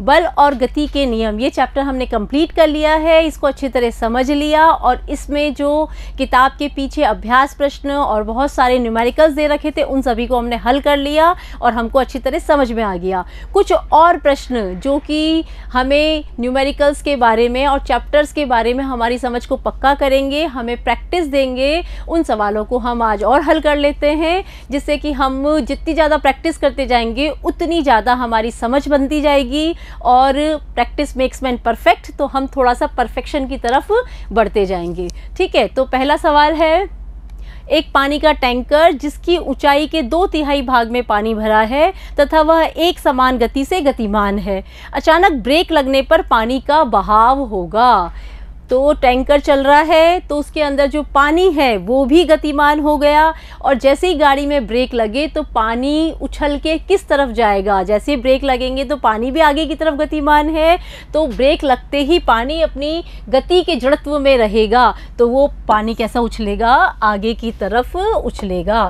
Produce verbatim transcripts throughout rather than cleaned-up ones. बल और गति के नियम, ये चैप्टर हमने कंप्लीट कर लिया है, इसको अच्छी तरह समझ लिया। और इसमें जो किताब के पीछे अभ्यास प्रश्न और बहुत सारे न्यूमेरिकल्स दे रखे थे उन सभी को हमने हल कर लिया और हमको अच्छी तरह समझ में आ गया। कुछ और प्रश्न जो कि हमें न्यूमेरिकल्स के बारे में और चैप्टर्स के बारे में हमारी समझ को पक्का करेंगे, हमें प्रैक्टिस देंगे, उन सवालों को हम आज और हल कर लेते हैं, जिससे कि हम जितनी ज़्यादा प्रैक्टिस करते जाएंगे उतनी ज़्यादा हमारी समझ बनती जाएगी। और प्रैक्टिस मेक्स मैन परफेक्ट, तो हम थोड़ा सा परफेक्शन की तरफ बढ़ते जाएंगे। ठीक है, तो पहला सवाल है, एक पानी का टैंकर जिसकी ऊंचाई के दो तिहाई भाग में पानी भरा है तथा वह एक समान गति से गतिमान है, अचानक ब्रेक लगने पर पानी का बहाव होगा। तो टैंकर चल रहा है तो उसके अंदर जो पानी है वो भी गतिमान हो गया, और जैसे ही गाड़ी में ब्रेक लगे तो पानी उछल के किस तरफ जाएगा, जैसे ही ब्रेक लगेंगे तो पानी भी आगे की तरफ गतिमान है, तो ब्रेक लगते ही पानी अपनी गति के जड़त्व में रहेगा, तो वो पानी कैसा उछलेगा, आगे की तरफ उछलेगा।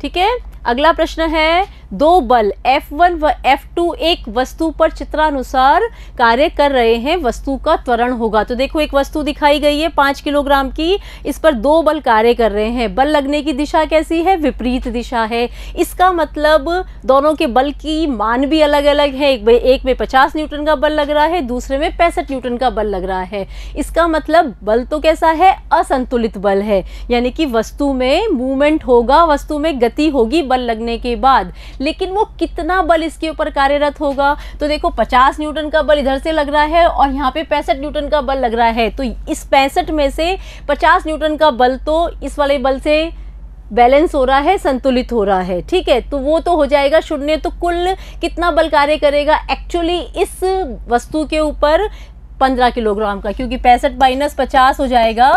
ठीक है, अगला प्रश्न है, दो बल एफ वन व एफ टू एक वस्तु पर चित्रानुसार कार्य कर रहे हैं, वस्तु का त्वरण होगा। तो देखो एक वस्तु दिखाई गई है पाँच किलोग्राम की, इस पर दो बल कार्य कर रहे हैं, बल लगने की दिशा कैसी है, विपरीत दिशा है। इसका मतलब दोनों के बल की मान भी अलग अलग है, एक में पचास न्यूटन का बल लग रहा है, दूसरे में पैंसठ न्यूटन का बल लग रहा है। इसका मतलब बल तो कैसा है, असंतुलित बल है, यानी कि वस्तु में मूवमेंट होगा, वस्तु में गति होगी बल लगने के बाद, लेकिन वो कितना बल इसके ऊपर कार्यरत होगा। तो देखो पचास न्यूटन का बल इधर से लग रहा है और यहाँ पे पैंसठ न्यूटन का बल लग रहा है, तो इस पैंसठ में से पचास न्यूटन का बल तो इस वाले बल से बैलेंस हो रहा है, संतुलित हो रहा है। ठीक है, तो वो तो हो जाएगा शून्य। तो कुल कितना बल कार्य करेगा एक्चुअली इस वस्तु के ऊपर, पंद्रह किलोग्राम का, क्योंकि पैंसठ माइनस पचास हो जाएगा,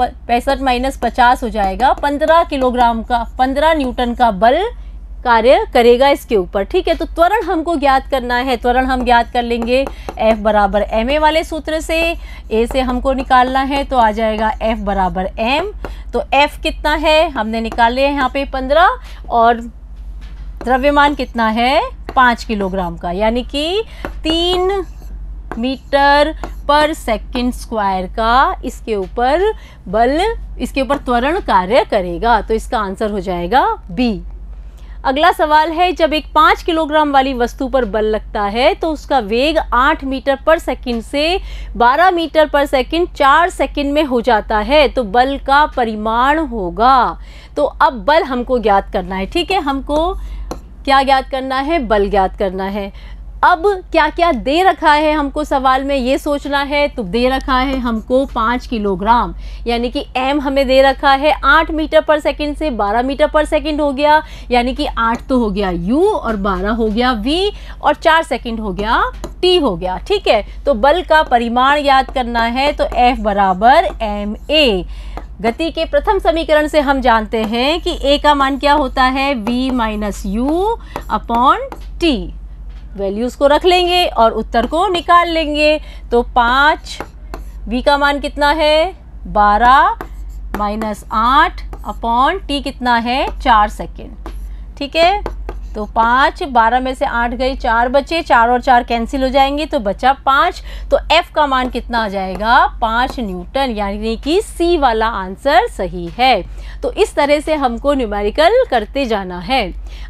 पैंसठ माइनस पचास हो जाएगा, पंद्रह किलोग्राम का, पंद्रह न्यूटन का बल कार्य करेगा इसके ऊपर। ठीक है, तो त्वरण हमको ज्ञात करना है, त्वरण हम ज्ञात कर लेंगे F बराबर एम ए वाले सूत्र से, ए से हमको निकालना है तो आ जाएगा F बराबर एम। तो F कितना है, हमने निकाले हैं यहाँ पे पंद्रह, और द्रव्यमान कितना है, पाँच किलोग्राम का, यानी कि तीन मीटर पर सेकंड स्क्वायर का इसके ऊपर बल, इसके ऊपर त्वरण कार्य करेगा। तो इसका आंसर हो जाएगा बी। अगला सवाल है, जब एक पाँच किलोग्राम वाली वस्तु पर बल लगता है तो उसका वेग आठ मीटर पर सेकंड से बारह मीटर पर सेकंड चार सेकंड में हो जाता है, तो बल का परिमाण होगा। तो अब बल हमको ज्ञात करना है। ठीक है, हमको क्या ज्ञात करना है, बल ज्ञात करना है। अब क्या क्या दे रखा है हमको सवाल में, ये सोचना है। तो दे रखा है हमको पाँच किलोग्राम, यानी कि m हमें दे रखा है, आठ मीटर पर सेकंड से बारह मीटर पर सेकंड हो गया, यानी कि आठ तो हो गया u और बारह हो गया v और चार सेकंड हो गया t हो गया। ठीक है, तो बल का परिमाण याद करना है, तो F बराबर एम ए। गति के प्रथम समीकरण से हम जानते हैं कि a का मान क्या होता है, v minus u upon t. Values को रख लेंगे और उत्तर को निकाल लेंगे। तो पाँच, v का मान कितना है, बारह माइनस आठ अपॉन टी कितना है, चार सेकेंड। ठीक है, तो पाँच, बारह में से आठ गए, चार बचे, चार और चार कैंसिल हो जाएंगे, तो बचा पाँच। तो F का मान कितना आ जाएगा, पाँच न्यूटन, यानी कि C वाला आंसर सही है। तो इस तरह से हमको न्यूमेरिकल करते जाना है।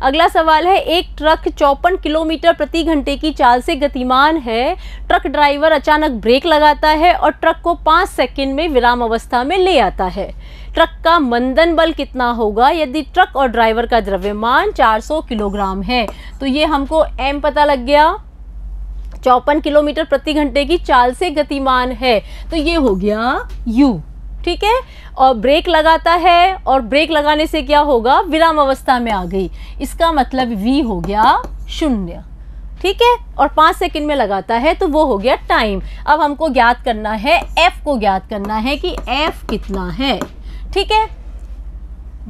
अगला सवाल है, एक ट्रक चौपन किलोमीटर प्रति घंटे की चाल से गतिमान है, ट्रक ड्राइवर अचानक ब्रेक लगाता है और ट्रक को पाँच सेकेंड में विराम अवस्था में ले आता है, ट्रक का मंदन बल कितना होगा यदि ट्रक और ड्राइवर का द्रव्यमान चार सौ किलोग्राम है। तो ये हमको m पता लग गया, चौपन किलोमीटर प्रति घंटे की चाल से गतिमान है, तो ये हो गया u। ठीक है, और ब्रेक लगाता है, और ब्रेक लगाने से क्या होगा, विराम अवस्था में आ गई, इसका मतलब v हो गया शून्य। ठीक है, और पाँच सेकंड में लगाता है, तो वो हो गया टाइम। अब हमको ज्ञात करना है, f को ज्ञात करना है कि f कितना है। ठीक है,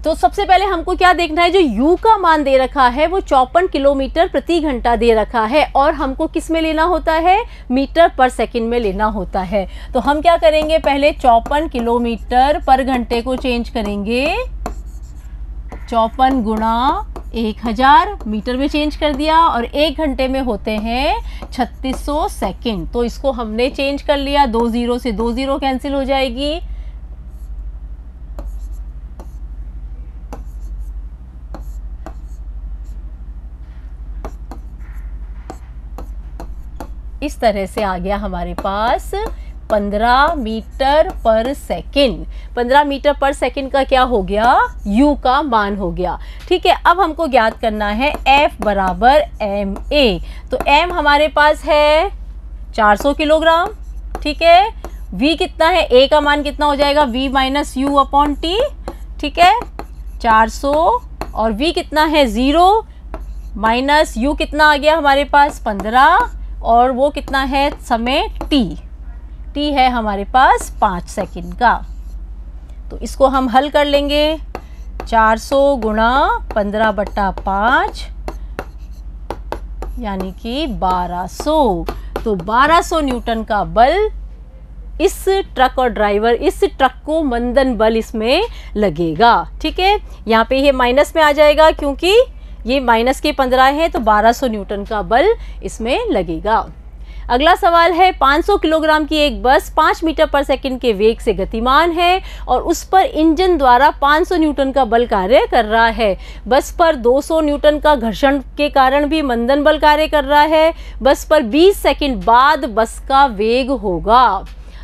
तो सबसे पहले हमको क्या देखना है, जो u का मान दे रखा है वो चौपन किलोमीटर प्रति घंटा दे रखा है, और हमको किस में लेना होता है, मीटर पर सेकंड में लेना होता है। तो हम क्या करेंगे, पहले चौपन किलोमीटर पर घंटे को चेंज करेंगे, चौपन गुणा एक हज़ार मीटर में चेंज कर दिया और एक घंटे में होते हैं छत्तीस सौ सेकेंड। तो इसको हमने चेंज कर लिया, दो ज़ीरो से दो ज़ीरो कैंसिल हो जाएगी, इस तरह से आ गया हमारे पास पंद्रह मीटर पर सेकंड। पंद्रह मीटर पर सेकंड का क्या हो गया, u का मान हो गया। ठीक है, अब हमको ज्ञात करना है f बराबर एम ए। तो m हमारे पास है चार सौ किलोग्राम। ठीक है, v कितना है, a का मान कितना हो जाएगा, v minus u upon t. ठीक है, चार सौ और v कितना है ज़ीरो, माइनस u कितना आ गया हमारे पास पंद्रह और वो कितना है समय t, t है हमारे पास पाँच सेकंड का। तो इसको हम हल कर लेंगे, चार सौ गुणा पंद्रह बट्टा पाँच यानी कि बारह सौ। तो बारह सौ न्यूटन का बल इस ट्रक और ड्राइवर, इस ट्रक को मंदन बल इसमें लगेगा। ठीक है, यहाँ पे ये माइनस में आ जाएगा क्योंकि ये माइनस के पंद्रह है, तो बारह सौ न्यूटन का बल इसमें लगेगा। अगला सवाल है, पाँच सौ किलोग्राम की एक बस पाँच मीटर पर सेकंड के वेग से गतिमान है और उस पर इंजन द्वारा पाँच सौ न्यूटन का बल कार्य कर रहा है। बस पर दो सौ न्यूटन का घर्षण के कारण भी मंदन बल कार्य कर रहा है। बस पर बीस सेकंड बाद बस का वेग होगा।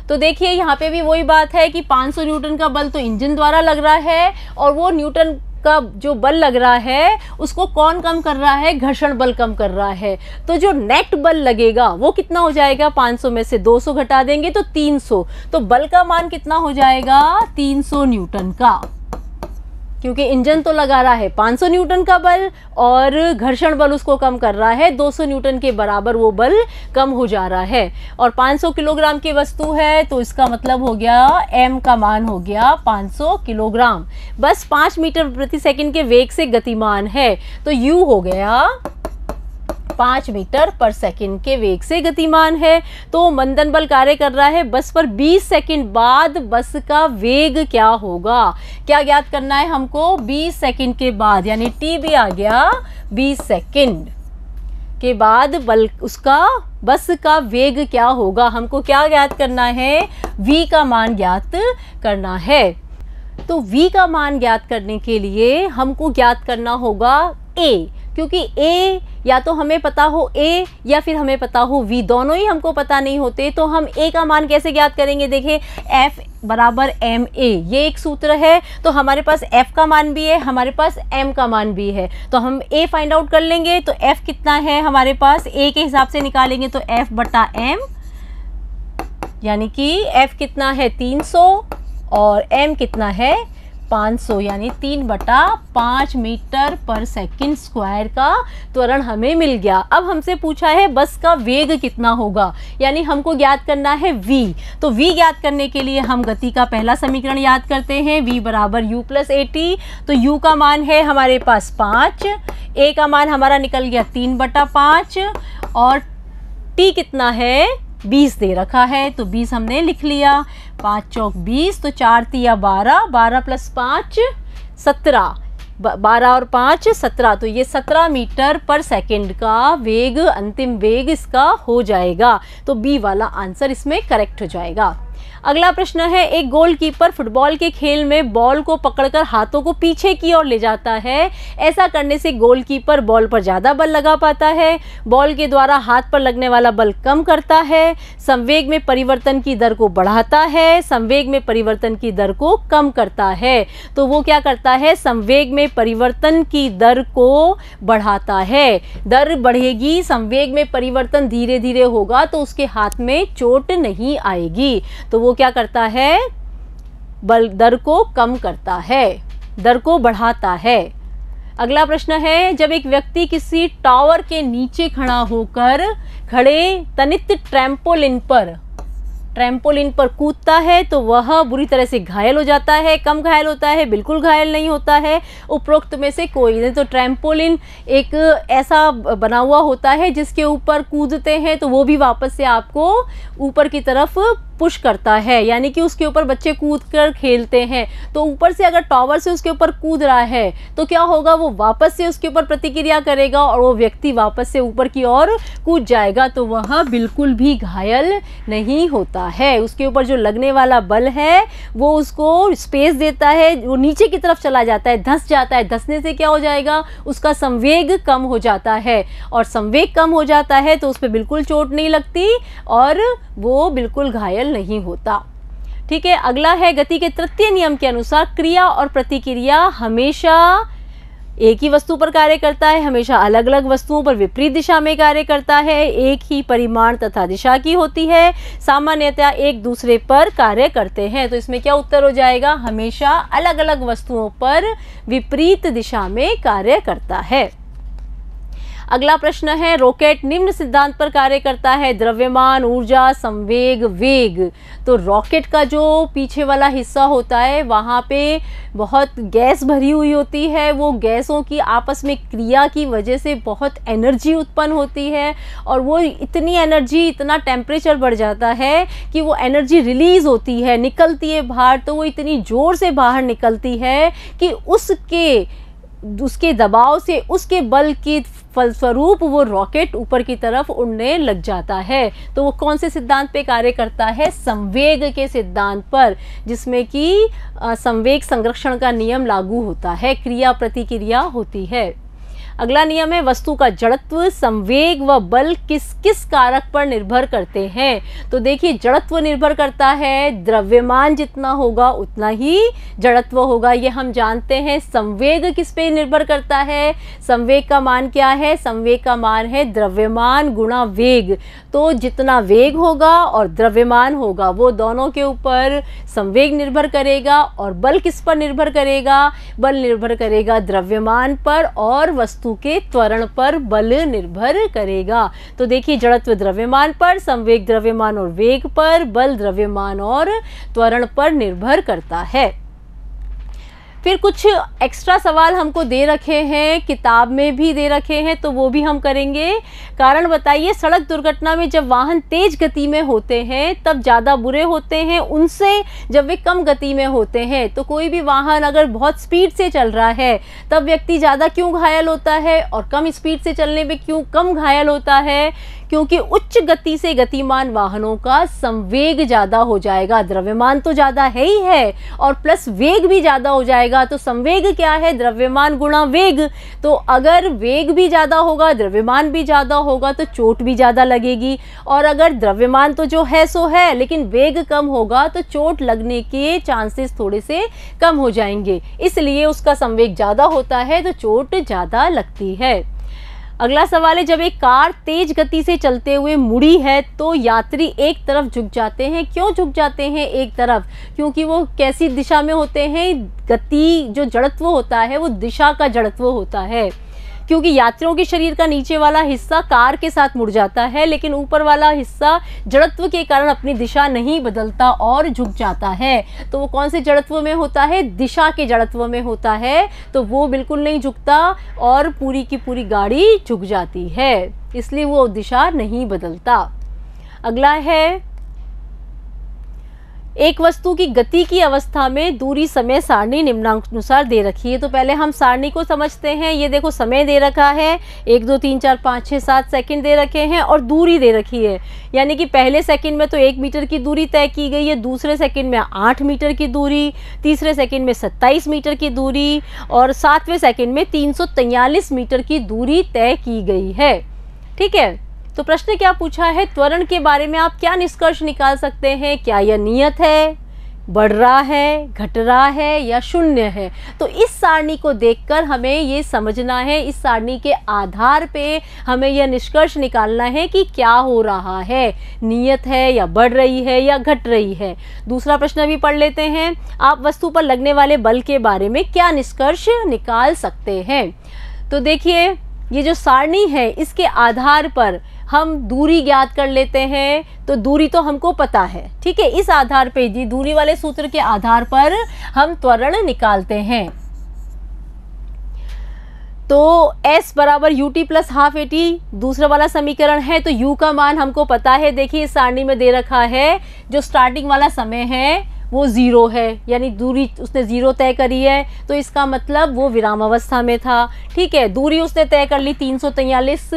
तो देखिए यहाँ पे भी वही बात है कि पाँच सौ न्यूटन का बल तो इंजन द्वारा लग रहा है और वो न्यूटन का जो बल लग रहा है उसको कौन कम कर रहा है, घर्षण बल कम कर रहा है। तो जो नेट बल लगेगा वो कितना हो जाएगा, पाँच सौ में से दो सौ घटा देंगे तो तीन सौ। तो बल का मान कितना हो जाएगा, तीन सौ न्यूटन का, क्योंकि इंजन तो लगा रहा है पाँच सौ न्यूटन का बल और घर्षण बल उसको कम कर रहा है, दो सौ न्यूटन के बराबर वो बल कम हो जा रहा है। और पाँच सौ किलोग्राम की वस्तु है तो इसका मतलब हो गया m का मान हो गया पाँच सौ किलोग्राम। बस पाँच मीटर प्रति सेकंड के वेग से गतिमान है तो u हो गया पाँच मीटर पर सेकंड के वेग से गतिमान है, तो मंदन बल कार्य कर रहा है। बस पर बीस सेकंड बाद बस का वेग क्या होगा, क्या ज्ञात करना है हमको, बीस सेकंड के बाद, यानी t भी आ गया, बीस सेकंड के बाद बल उसका बस का वेग क्या होगा। हमको क्या ज्ञात करना है, v का मान ज्ञात करना है। तो v का मान ज्ञात करने के लिए हमको ज्ञात करना होगा a, क्योंकि ए या तो हमें पता हो ए या फिर हमें पता हो वी, दोनों ही हमको पता नहीं होते। तो हम ए का मान कैसे ज्ञात करेंगे, देखें एफ बराबर एम ए, ये एक सूत्र है। तो हमारे पास एफ का मान भी है, हमारे पास एम का मान भी है, तो हम ए फाइंड आउट कर लेंगे। तो एफ कितना है हमारे पास, ए के हिसाब से निकालेंगे तो एफ बटा एम, यानी कि एफ कितना है तीन सौ और एम कितना है पाँच सौ, यानी तीन बटा पाँच मीटर पर सेकंड स्क्वायर का त्वरण हमें मिल गया। अब हमसे पूछा है बस का वेग कितना होगा, यानी हमको ज्ञात करना है v। तो v ज्ञात करने के लिए हम गति का पहला समीकरण याद करते हैं, v बराबर यू प्लस ए टी। तो u का मान है हमारे पास पाँच, a का मान हमारा निकल गया तीन बटा पाँच और t कितना है बीस दे रखा है, तो बीस हमने लिख लिया, पाँच चौक बीस, तो चार तिया बारह, बारह प्लस पाँच सत्रह, बारह और पाँच सत्रह, तो ये सत्रह मीटर पर सेकंड का वेग, अंतिम वेग इसका हो जाएगा। तो बी वाला आंसर इसमें करेक्ट हो जाएगा। अगला प्रश्न है, एक गोलकीपर फुटबॉल के खेल में बॉल को पकड़कर हाथों को पीछे की ओर ले जाता है। ऐसा करने से गोलकीपर बॉल पर ज़्यादा बल लगा पाता है। बॉल के द्वारा हाथ पर लगने वाला बल कम करता है। संवेग में परिवर्तन की दर को बढ़ाता है, संवेग में परिवर्तन की दर को कम करता है। तो वो क्या करता है, संवेग में परिवर्तन की दर को बढ़ाता है। दर बढ़ेगी, संवेग में परिवर्तन धीरे धीरे होगा तो उसके हाथ में चोट नहीं आएगी। तो वो क्या करता है, बल दर को कम करता है, दर को बढ़ाता है। अगला प्रश्न है, जब एक व्यक्ति किसी टावर के नीचे खड़ा होकर खड़े तनित ट्रैम्पोलिन पर ट्रैम्पोलिन पर कूदता है तो वह बुरी तरह से घायल हो जाता है, कम घायल होता है, बिल्कुल घायल नहीं होता है, उपरोक्त में से कोई नहीं। तो ट्रैम्पोलिन एक ऐसा बना हुआ होता है जिसके ऊपर कूदते हैं तो वो भी वापस से आपको ऊपर की तरफ पुश करता है, यानी कि उसके ऊपर बच्चे कूद कर खेलते हैं। तो ऊपर से अगर टॉवर से उसके ऊपर कूद रहा है तो क्या होगा, वो वापस से उसके ऊपर प्रतिक्रिया करेगा और वो व्यक्ति वापस से ऊपर की ओर कूद जाएगा, तो वहाँ बिल्कुल भी घायल नहीं होता है। उसके ऊपर जो लगने वाला बल है वो उसको स्पेस देता है, वो नीचे की तरफ चला जाता है, धंस जाता है। धंसने से क्या हो जाएगा, उसका संवेग कम हो जाता है, और संवेग कम हो जाता है तो उस पर बिल्कुल चोट नहीं लगती और वो बिल्कुल घायल नहीं होता। ठीक है, अगला है गति के तृतीय नियम के अनुसार क्रिया और प्रतिक्रिया हमेशा एक ही वस्तु पर कार्य करता है, हमेशा अलग अलग वस्तुओं पर विपरीत दिशा में कार्य करता है, एक ही परिमाण तथा दिशा की होती है, सामान्यतया एक दूसरे पर कार्य करते हैं। तो इसमें क्या उत्तर हो जाएगा, हमेशा अलग अलग वस्तुओं पर विपरीत दिशा में कार्य करता है। अगला प्रश्न है, रॉकेट निम्न सिद्धांत पर कार्य करता है, द्रव्यमान, ऊर्जा, संवेग, वेग। तो रॉकेट का जो पीछे वाला हिस्सा होता है वहाँ पे बहुत गैस भरी हुई होती है, वो गैसों की आपस में क्रिया की वजह से बहुत एनर्जी उत्पन्न होती है, और वो इतनी एनर्जी, इतना टेम्परेचर बढ़ जाता है कि वो एनर्जी रिलीज़ होती है, निकलती है बाहर। तो वो इतनी ज़ोर से बाहर निकलती है कि उसके उसके दबाव से, उसके बल के फलस्वरूप वो रॉकेट ऊपर की तरफ उड़ने लग जाता है। तो वो कौन से सिद्धांत पे कार्य करता है, संवेग के सिद्धांत पर, जिसमें कि संवेग संरक्षण का नियम लागू होता है, क्रिया प्रतिक्रिया होती है। अगला नियम है, वस्तु का जड़त्व, संवेग व बल किस किस कारक पर निर्भर करते हैं। तो देखिए, जड़त्व निर्भर करता है, द्रव्यमान जितना होगा उतना ही जड़त्व होगा, ये हम जानते हैं। संवेग किस पे निर्भर करता है, संवेग का मान क्या है, संवेग का मान है द्रव्यमान गुणा वेग। तो जितना वेग होगा और द्रव्यमान होगा, वो दोनों के ऊपर संवेग निर्भर करेगा। और बल किस पर निर्भर करेगा, बल निर्भर करेगा द्रव्यमान पर, और वस्तु के त्वरण पर बल निर्भर करेगा। तो देखिए, जड़त्व द्रव्यमान पर, संवेग द्रव्यमान और वेग पर, बल द्रव्यमान और त्वरण पर निर्भर करता है। फिर कुछ एक्स्ट्रा सवाल हमको दे रखे हैं, किताब में भी दे रखे हैं, तो वो भी हम करेंगे। कारण बताइए, सड़क दुर्घटना में जब वाहन तेज गति में होते हैं तब ज़्यादा बुरे होते हैं उनसे जब वे कम गति में होते हैं। तो कोई भी वाहन अगर बहुत स्पीड से चल रहा है तब व्यक्ति ज़्यादा क्यों घायल होता है, और कम स्पीड से चलने में क्यों कम घायल होता है, क्योंकि उच्च गति से गतिमान वाहनों का संवेग ज़्यादा हो जाएगा, द्रव्यमान तो ज़्यादा है ही है और प्लस वेग भी ज़्यादा हो जाएगा। तो संवेग क्या है, द्रव्यमान गुणा वेग। तो अगर वेग भी ज़्यादा होगा, द्रव्यमान भी ज़्यादा होगा, तो चोट भी ज़्यादा लगेगी। और अगर द्रव्यमान तो जो है सो है, लेकिन वेग कम होगा तो चोट लगने के चांसेस थोड़े से कम हो जाएंगे, इसलिए उसका संवेग ज़्यादा होता है तो चोट ज़्यादा लगती है। अगला सवाल है, जब एक कार तेज गति से चलते हुए मुड़ी है तो यात्री एक तरफ झुक जाते हैं, क्यों झुक जाते हैं एक तरफ, क्योंकि वो कैसी दिशा में होते हैं, गति जो जड़त्व होता है वो दिशा का जड़त्व होता है, क्योंकि यात्रियों के शरीर का नीचे वाला हिस्सा कार के साथ मुड़ जाता है, लेकिन ऊपर वाला हिस्सा जड़त्व के कारण अपनी दिशा नहीं बदलता और झुक जाता है। तो वो कौन से जड़त्व में होता है, दिशा के जड़त्व में होता है, तो वो बिल्कुल नहीं झुकता और पूरी की पूरी गाड़ी झुक जाती है, इसलिए वो दिशा नहीं बदलता। अगला है, एक वस्तु की गति की अवस्था में दूरी समय सारणी निम्नानुसार दे रखी है। तो पहले हम सारणी को समझते हैं। ये देखो, समय दे रखा है, एक दो तीन चार पाँच छः सात सेकंड दे रखे हैं और दूरी दे रखी है, यानी कि पहले सेकंड में तो एक मीटर की दूरी तय की गई है, दूसरे सेकंड में आठ मीटर की दूरी, तीसरे सेकंड में सत्ताईस मीटर की दूरी और सातवें सेकंड में तीन सौ तैंतालीस मीटर की दूरी तय की गई है। ठीक है, तो प्रश्न क्या पूछा है, त्वरण के बारे में आप क्या निष्कर्ष निकाल सकते हैं, क्या यह नियत है, बढ़ रहा है, घट रहा है या शून्य है। तो इस सारणी को देखकर हमें ये समझना है, इस सारणी के आधार पे हमें यह निष्कर्ष निकालना है कि क्या हो रहा है, नियत है या बढ़ रही है या घट रही है। दूसरा प्रश्न भी पढ़ लेते हैं, आप वस्तु पर लगने वाले बल के बारे में क्या निष्कर्ष निकाल सकते हैं। तो देखिए, ये जो सारणी है इसके आधार पर हम दूरी ज्ञात कर लेते हैं। तो दूरी तो हमको पता है, ठीक है, इस आधार पे जी दूरी वाले सूत्र के आधार पर हम त्वरण निकालते हैं। तो s बराबर u t plus half a t दूसरा वाला समीकरण है, तो u का मान हमको पता है। देखिए इस सारणी में दे रखा है जो स्टार्टिंग वाला समय है वो ज़ीरो है, यानी दूरी उसने ज़ीरो तय करी है, तो इसका मतलब वो विरामावस्था में था। ठीक है, दूरी उसने तय कर ली तीन सौ तैंतालीस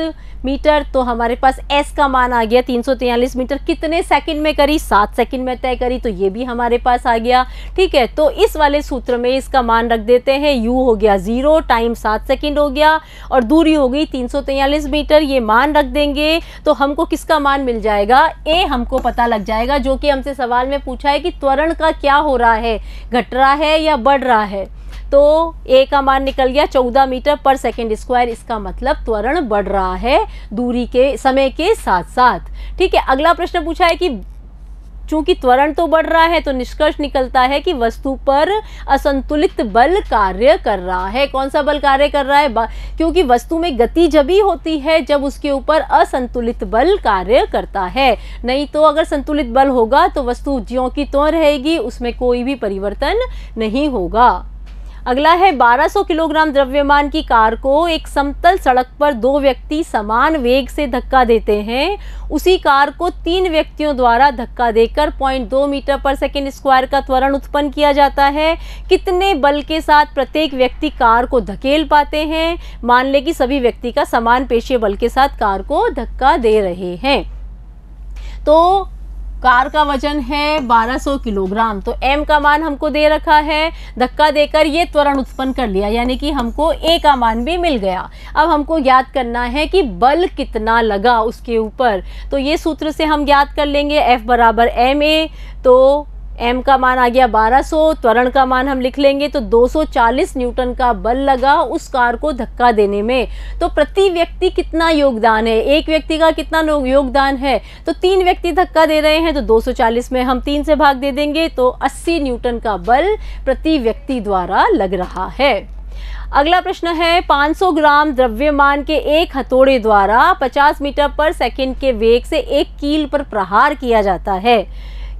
मीटर, तो हमारे पास s का मान आ गया तीन सौ तैंतालीस मीटर। कितने सेकंड में करी? सात सेकंड में तय करी, तो ये भी हमारे पास आ गया। ठीक है, तो इस वाले सूत्र में इसका मान रख देते हैं, u हो गया ज़ीरो, टाइम सात सेकंड हो गया और दूरी हो गई तीन सौ तैंतालीस मीटर, ये मान रख देंगे। तो हमको किसका मान मिल जाएगा? a हमको पता लग जाएगा, जो कि हमसे सवाल में पूछा है कि त्वरण का क्या हो रहा है, घट रहा है या बढ़ रहा है। तो ए का मान निकल गया चौदह मीटर पर सेकेंड स्क्वायर, इसका मतलब त्वरण बढ़ रहा है दूरी के समय के साथ साथ। ठीक है, अगला प्रश्न पूछा है कि चूंकि त्वरण तो बढ़ रहा है तो निष्कर्ष निकलता है कि वस्तु पर असंतुलित बल कार्य कर रहा है। कौन सा बल कार्य कर रहा है? क्योंकि वस्तु में गति जब ही होती है जब उसके ऊपर असंतुलित बल कार्य करता है, नहीं तो अगर संतुलित बल होगा तो वस्तु ज्यों की त्यों रहेगी, उसमें कोई भी परिवर्तन नहीं होगा। अगला है बारह सौ किलोग्राम द्रव्यमान की कार को एक समतल सड़क पर दो व्यक्ति समान वेग से धक्का देते हैं, उसी कार को तीन व्यक्तियों द्वारा धक्का देकर पॉइंट दो मीटर पर सेकेंड स्क्वायर का त्वरण उत्पन्न किया जाता है। कितने बल के साथ प्रत्येक व्यक्ति कार को धकेल पाते हैं? मान लें कि सभी व्यक्ति का समान पेशीय बल के साथ कार को धक्का दे रहे हैं, तो कार का वजन है बारह सौ किलोग्राम, तो m का मान हमको दे रखा है। धक्का देकर ये त्वरण उत्पन्न कर लिया, यानी कि हमको a का मान भी मिल गया। अब हमको ज्ञात करना है कि बल कितना लगा उसके ऊपर, तो ये सूत्र से हम ज्ञात कर लेंगे f बराबर एम ए। तो m का मान आ गया बारह सौ, त्वरण का मान हम लिख लेंगे, तो दो सौ चालीस न्यूटन का बल लगा उस कार को धक्का देने में। तो प्रति व्यक्ति कितना योगदान है, एक व्यक्ति का कितना योगदान है, तो तीन व्यक्ति धक्का दे रहे हैं तो दो सौ चालीस में हम तीन से भाग दे देंगे, तो अस्सी न्यूटन का बल प्रति व्यक्ति द्वारा लग रहा है। अगला प्रश्न है पाँच सौ ग्राम द्रव्यमान के एक हथौड़े द्वारा पचास मीटर पर सेकेंड के वेग से एक कील पर प्रहार किया जाता है।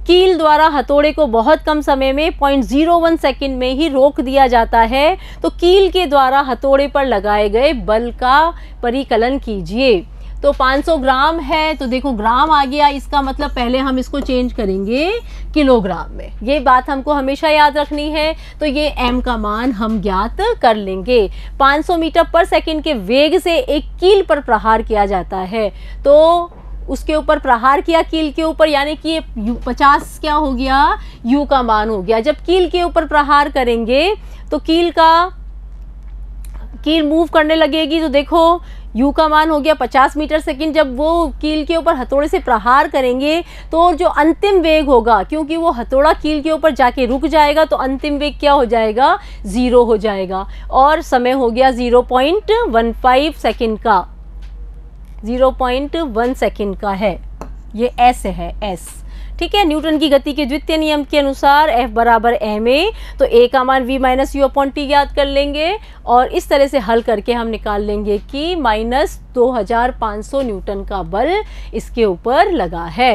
कील द्वारा हथौड़े को बहुत कम समय में पॉइंट ज़ीरो वन सेकंड में ही रोक दिया जाता है, तो कील के द्वारा हथौड़े पर लगाए गए बल का परिकलन कीजिए। तो पाँच सौ ग्राम है तो देखो ग्राम आ गया, इसका मतलब पहले हम इसको चेंज करेंगे किलोग्राम में, ये बात हमको हमेशा याद रखनी है। तो ये m का मान हम ज्ञात कर लेंगे। पाँच सौ मीटर पर सेकंड के वेग से एक कील पर प्रहार किया जाता है, तो उसके ऊपर प्रहार किया कील के ऊपर, यानी कि ये पचास क्या हो गया, u का मान हो गया। जब कील के ऊपर प्रहार करेंगे तो कील का कील मूव करने लगेगी, तो देखो u का मान हो गया पचास मीटर सेकंड। जब वो कील के ऊपर हथौड़े से प्रहार करेंगे तो जो अंतिम वेग होगा, क्योंकि वो हथौड़ा कील के ऊपर जाके रुक जाएगा, तो अंतिम वेग क्या हो जाएगा, ज़ीरो हो जाएगा, और समय हो गया zero point one five second का, ज़ीरो पॉइंट वन सेकंड का है। ये s है, s ठीक है। न्यूटन की गति के द्वितीय नियम के अनुसार F बराबर एम ए, तो A का मान V minus u upon t ज्ञात कर लेंगे, और इस तरह से हल करके हम निकाल लेंगे कि माइनस दो हज़ार पाँच सौ न्यूटन का बल इसके ऊपर लगा है।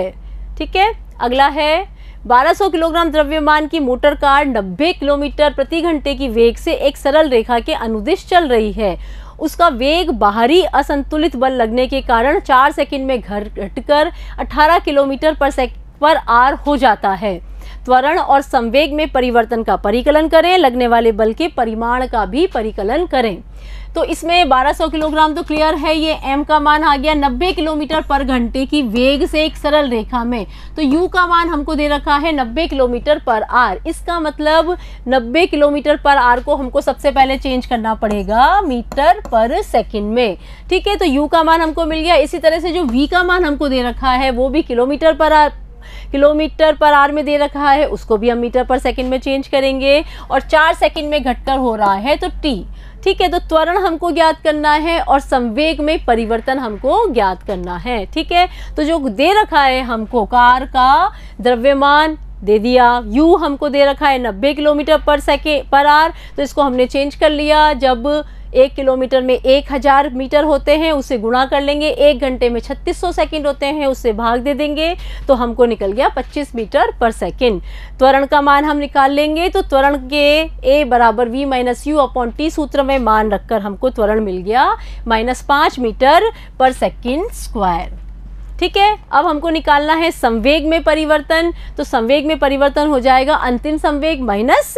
ठीक है, अगला है बारह सौ किलोग्राम द्रव्यमान की मोटर कार नब्बे किलोमीटर प्रति घंटे की वेग से एक सरल रेखा के अनुदिश चल रही है, उसका वेग बाहरी असंतुलित बल लगने के कारण चार सेकंड में घटकर अठारह किलोमीटर पर सेकंड पर आर हो जाता है। त्वरण और संवेग में परिवर्तन का परिकलन करें, लगने वाले बल के परिमाण का भी परिकलन करें। तो इसमें बारह सौ किलोग्राम तो क्लियर है, ये m का मान आ गया नब्बे किलोमीटर पर घंटे की वेग से एक सरल रेखा में, तो u का मान हमको दे रखा है नब्बे किलोमीटर पर आर। इसका मतलब नब्बे किलोमीटर पर आर को हमको सबसे पहले चेंज करना पड़ेगा मीटर पर सेकंड में। ठीक है, तो u का मान हमको मिल गया। इसी तरह से जो v का मान हमको दे रखा है वो भी किलोमीटर पर आर किलोमीटर पर आर में दे रखा है, उसको भी हम मीटर पर सेकंड में चेंज करेंगे, और चार सेकंड में घटकर हो रहा है तो टी। ठीक है, तो त्वरण हमको ज्ञात करना है और संवेग में परिवर्तन हमको ज्ञात करना है। ठीक है, तो जो दे रखा है हमको कार का द्रव्यमान दे दिया, u हमको दे रखा है नब्बे किलोमीटर पर सेकेंड पर आर, तो इसको हमने चेंज कर लिया। जब एक किलोमीटर में एक हज़ार मीटर होते हैं, उसे गुणा कर लेंगे। एक घंटे में छत्तीस सौ सेकेंड होते हैं, उससे भाग दे देंगे तो हमको निकल गया पच्चीस मीटर पर सेकेंड। त्वरण का मान हम निकाल लेंगे तो त्वरण के ए बराबर v minus u upon t सूत्र में मान रखकर हमको त्वरण मिल गया माइनस पाँच मीटर पर सेकेंड स्क्वायर। ठीक है, अब हमको निकालना है संवेग में परिवर्तन, तो संवेग में परिवर्तन हो जाएगा अंतिम संवेग माइनस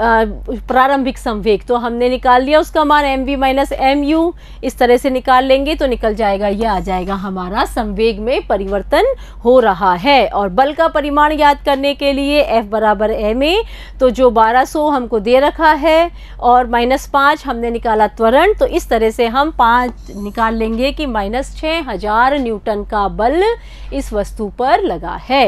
प्रारंभिक संवेग। तो हमने निकाल लिया उसका मान m v minus m u, इस तरह से निकाल लेंगे तो निकल जाएगा, यह आ जाएगा हमारा संवेग में परिवर्तन हो रहा है। और बल का परिमाण याद करने के लिए F बराबर एम ए, तो जो बारह सौ हमको दे रखा है और माइनस पाँच हमने निकाला त्वरण, तो इस तरह से हम पाँच निकाल लेंगे कि माइनस छः हज़ार न्यूटन का बल इस वस्तु पर लगा है।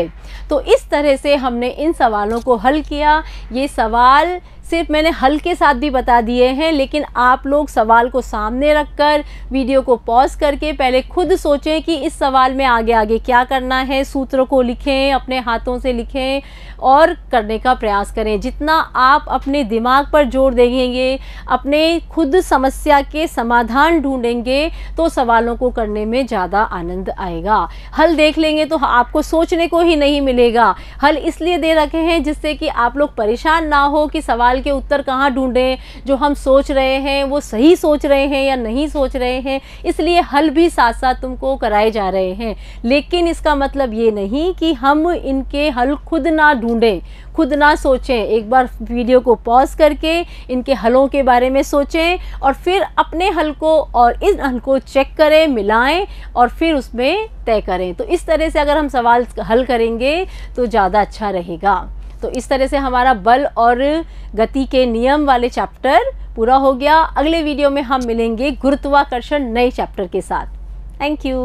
तो इस तरह से हमने इन सवालों को हल किया। ये सवाल सिर्फ मैंने हल के साथ भी बता दिए हैं, लेकिन आप लोग सवाल को सामने रखकर वीडियो को पॉज करके पहले खुद सोचें कि इस सवाल में आगे आगे क्या करना है। सूत्रों को लिखें, अपने हाथों से लिखें और करने का प्रयास करें। जितना आप अपने दिमाग पर जोर देंगे, अपने खुद समस्या के समाधान ढूंढेंगे तो सवालों को करने में ज़्यादा आनंद आएगा। हल देख लेंगे तो आपको सोचने को ही नहीं मिलेगा। हल इसलिए दे रखे हैं जिससे कि आप लोग परेशान ना हो कि सवाल के उत्तर कहाँ ढूंढें, जो हम सोच रहे हैं वो सही सोच रहे हैं या नहीं सोच रहे हैं। इसलिए हल भी साथ साथ तुमको कराए जा रहे हैं, लेकिन इसका मतलब ये नहीं कि हम इनके हल खुद ना ढूंढें, खुद ना सोचें। एक बार वीडियो को पॉज करके इनके हलों के बारे में सोचें और फिर अपने हल को और इन हल को चेक करें, मिलाएं और फिर उसमें तय करें। तो इस तरह से अगर हम सवाल हल करेंगे तो ज़्यादा अच्छा रहेगा। तो इस तरह से हमारा बल और गति के नियम वाले चैप्टर पूरा हो गया। अगले वीडियो में हम मिलेंगे गुरुत्वाकर्षण नए चैप्टर के साथ। Thank you.